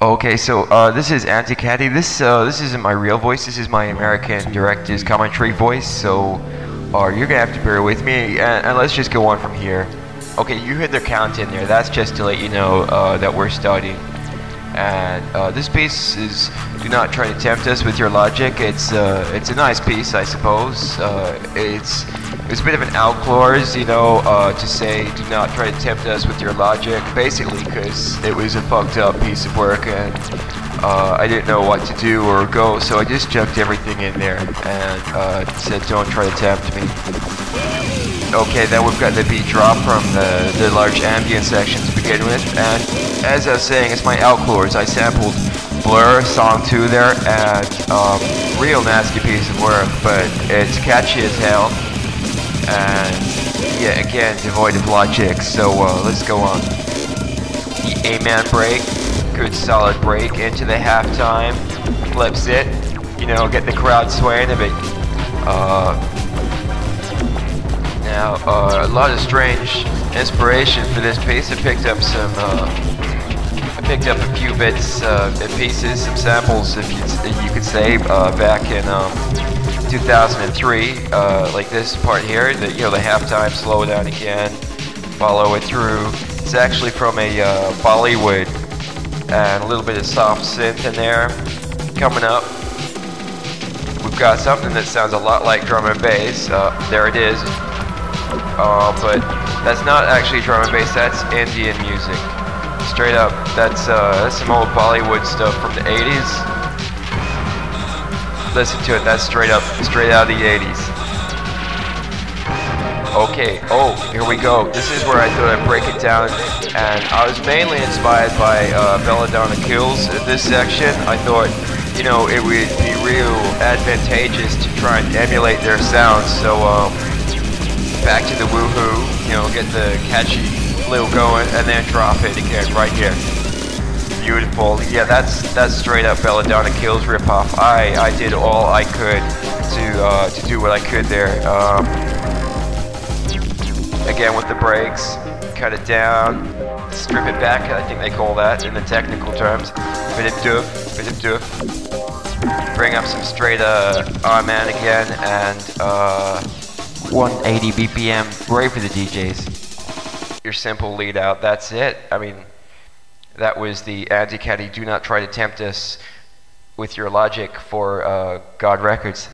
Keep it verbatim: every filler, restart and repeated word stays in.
Okay, so uh, this is Anti-Kati. This uh, this isn't my real voice. This is my American director's commentary voice. So, uh, you're gonna have to bear with me, and, and let's just go on from here. Okay, you heard the count in there. That's just to let you know uh, that we're starting. And uh, this piece is, do not try to tempt us with your logic. It's uh, it's a nice piece, I suppose. Uh, it's it's a bit of an outclaws, you know, uh, to say do not try to tempt us with your logic, basically, because it was a fucked up piece of work, and uh, I didn't know what to do or go, so I just chucked everything in there and uh, said, don't try to tempt me. Okay, then we've got the beat drop from the the large ambient section to begin with, and. As I was saying, it's my outclaws. I sampled Blur, Song two there, and um, real nasty piece of work, but it's catchy as hell, and yeah, again, devoid of logic, so uh, let's go on. The Amen break, good solid break into the halftime, flips it, you know, get the crowd swaying a bit. Uh, now, uh, a lot of strange inspiration for this piece. I picked up some... Uh, picked up a few bits uh, and pieces, some samples, if you, if you could say, uh, back in um, two thousand three, uh, like this part here, the, you know, the halftime, slow down again, follow it through. It's actually from a uh, Bollywood, and a little bit of soft synth in there. Coming up, we've got something that sounds a lot like drum and bass. Uh, there it is, uh, but that's not actually drum and bass, that's Indian music. Straight up, that's, uh, that's some old Bollywood stuff from the eighties. Listen to it, that's straight up, straight out of the eighties. Okay, oh, here we go. This is where I thought I'd break it down, and I was mainly inspired by uh, Belladonna Kills. In this section, I thought, you know, it would be real advantageous to try and emulate their sound, so um, back to the woohoo, you know, get the catchy little going, and then drop it again right here. Beautiful. Yeah, that's that's straight up Belladonna Kills ripoff. I I did all I could to uh, to do what I could there. Um, again with the breaks, cut it down, strip it back. I think they call that in the technical terms. Bit of doof, bit of doof. Bring up some straight uh, R-Man again, and uh, one eighty B P M. Great for the D Js. Your simple lead out, that's it. I mean, that was the Anti-Kati, do not try to tempt us with your logic for uh, God records.